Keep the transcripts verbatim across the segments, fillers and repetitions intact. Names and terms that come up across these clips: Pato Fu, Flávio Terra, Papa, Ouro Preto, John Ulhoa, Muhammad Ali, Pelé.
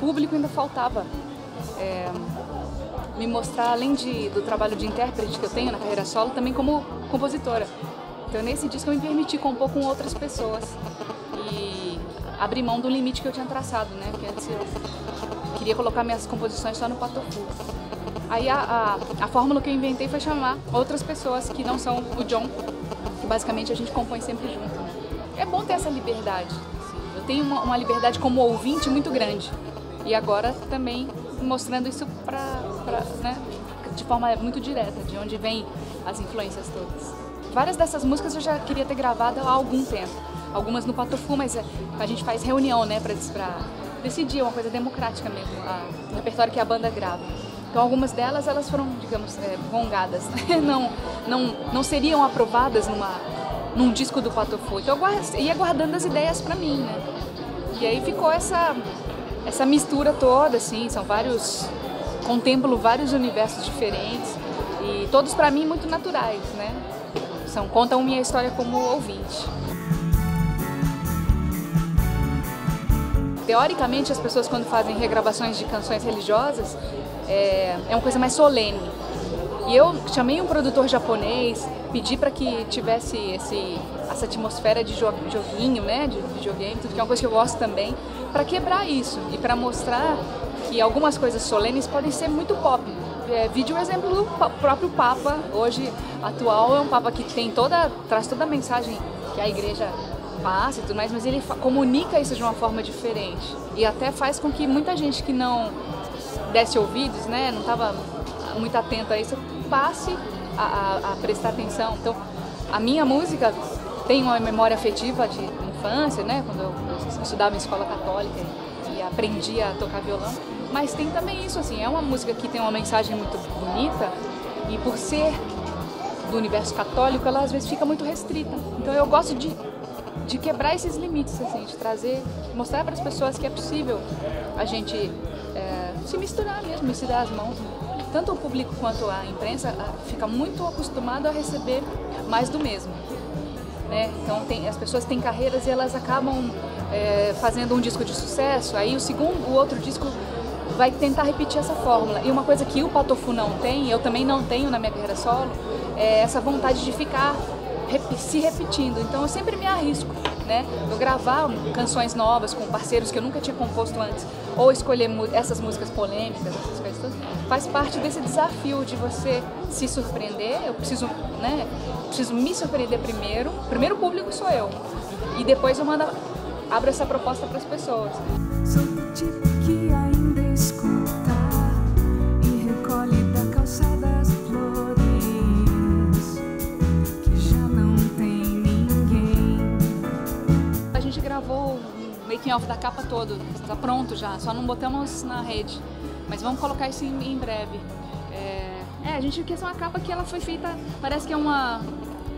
público ainda faltava é, me mostrar, além de, do trabalho de intérprete que eu tenho na carreira solo, também como compositora. Então nesse disco eu me permiti compor com outras pessoas e abrir mão do limite que eu tinha traçado, né? Porque antes eu queria colocar minhas composições só no Pato Fu. Aí a, a, a fórmula que eu inventei foi chamar outras pessoas que não são o John, que basicamente a gente compõe sempre junto. Né? É bom ter essa liberdade. Eu tenho uma, uma liberdade como ouvinte muito grande. E agora também mostrando isso pra, pra, né, de forma muito direta, de onde vêm as influências todas. Várias dessas músicas eu já queria ter gravado há algum tempo. Algumas no Pato Fu, mas a gente faz reunião, né, pra, pra decidir, uma coisa democrática mesmo, a, o repertório que a banda grava. Então algumas delas elas foram, digamos, é, gongadas, não, não, não seriam aprovadas numa, num disco do Pato Fu. Então eu guarda, ia guardando as ideias pra mim, né? E aí ficou essa, essa mistura toda, assim, são vários... Contemplo vários universos diferentes e todos pra mim muito naturais, né? São, contam minha história como ouvinte. Teoricamente, as pessoas quando fazem regravações de canções religiosas, é, é uma coisa mais solene. E eu chamei um produtor japonês, pedi para que tivesse esse, essa atmosfera de jo, joguinho, né, de videogame, tudo que é uma coisa que eu gosto também, para quebrar isso e para mostrar que algumas coisas solenes podem ser muito pop. É, vídeo exemplo do próprio Papa, hoje atual, é um Papa que tem toda, traz toda a mensagem que a igreja passa e tudo mais, mas ele comunica isso de uma forma diferente. E até faz com que muita gente que não desse ouvidos, né, não estava muito atenta a isso, passe a, a, a prestar atenção. Então, a minha música tem uma memória afetiva de infância, né, quando eu estudava em escola católica e aprendi a tocar violão. Mas tem também isso, assim, é uma música que tem uma mensagem muito bonita e por ser do universo católico, ela às vezes fica muito restrita. Então eu gosto de, de quebrar esses limites, assim, de trazer, mostrar para as pessoas que é possível a gente é, se misturar mesmo, e se dar as mãos. Tanto o público quanto a imprensa fica muito acostumado a receber mais do mesmo. Né? Então tem, as pessoas têm carreiras e elas acabam é, fazendo um disco de sucesso, aí o segundo, o outro disco vai tentar repetir essa fórmula. E uma coisa que o Pato Fu não tem, eu também não tenho na minha carreira solo, é essa vontade de ficar se repetindo. Então eu sempre me arrisco, né? Eu gravar canções novas com parceiros que eu nunca tinha composto antes, ou escolher essas músicas polêmicas, essas coisas todas, faz parte desse desafio de você se surpreender. Eu preciso, né? Preciso me surpreender primeiro. Primeiro o público sou eu. E depois eu mando, abro essa proposta para as pessoas. Sou do tipo que ainda escuta e recolhe da calçada as flores que já não tem ninguém. A gente gravou o making of da capa todo, está pronto já, só não botamos na rede. Mas vamos colocar isso em, em breve. É, a gente quis uma capa que ela foi feita, parece que é uma,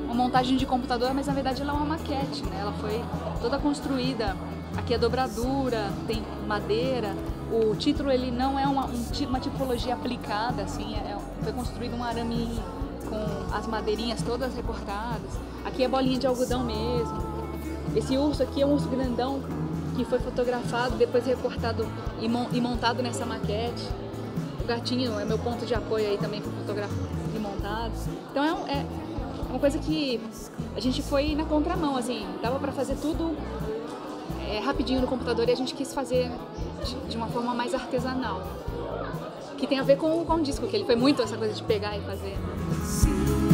uma montagem de computador, mas na verdade ela é uma maquete, né? Ela foi toda construída, aqui é dobradura, tem madeira, o título ele não é uma, um, uma tipologia aplicada, assim, é, foi construído um arame com as madeirinhas todas recortadas, aqui é bolinha de algodão mesmo, esse urso aqui é um urso grandão que foi fotografado, depois recortado e, mon, e montado nessa maquete. O gatinho é meu ponto de apoio aí também, fotografado e montado. Então é, um, é uma coisa que a gente foi na contramão, assim, dava pra fazer tudo é, rapidinho no computador e a gente quis fazer de, de uma forma mais artesanal. Que tem a ver com, com o disco, que ele foi muito essa coisa de pegar e fazer. Né?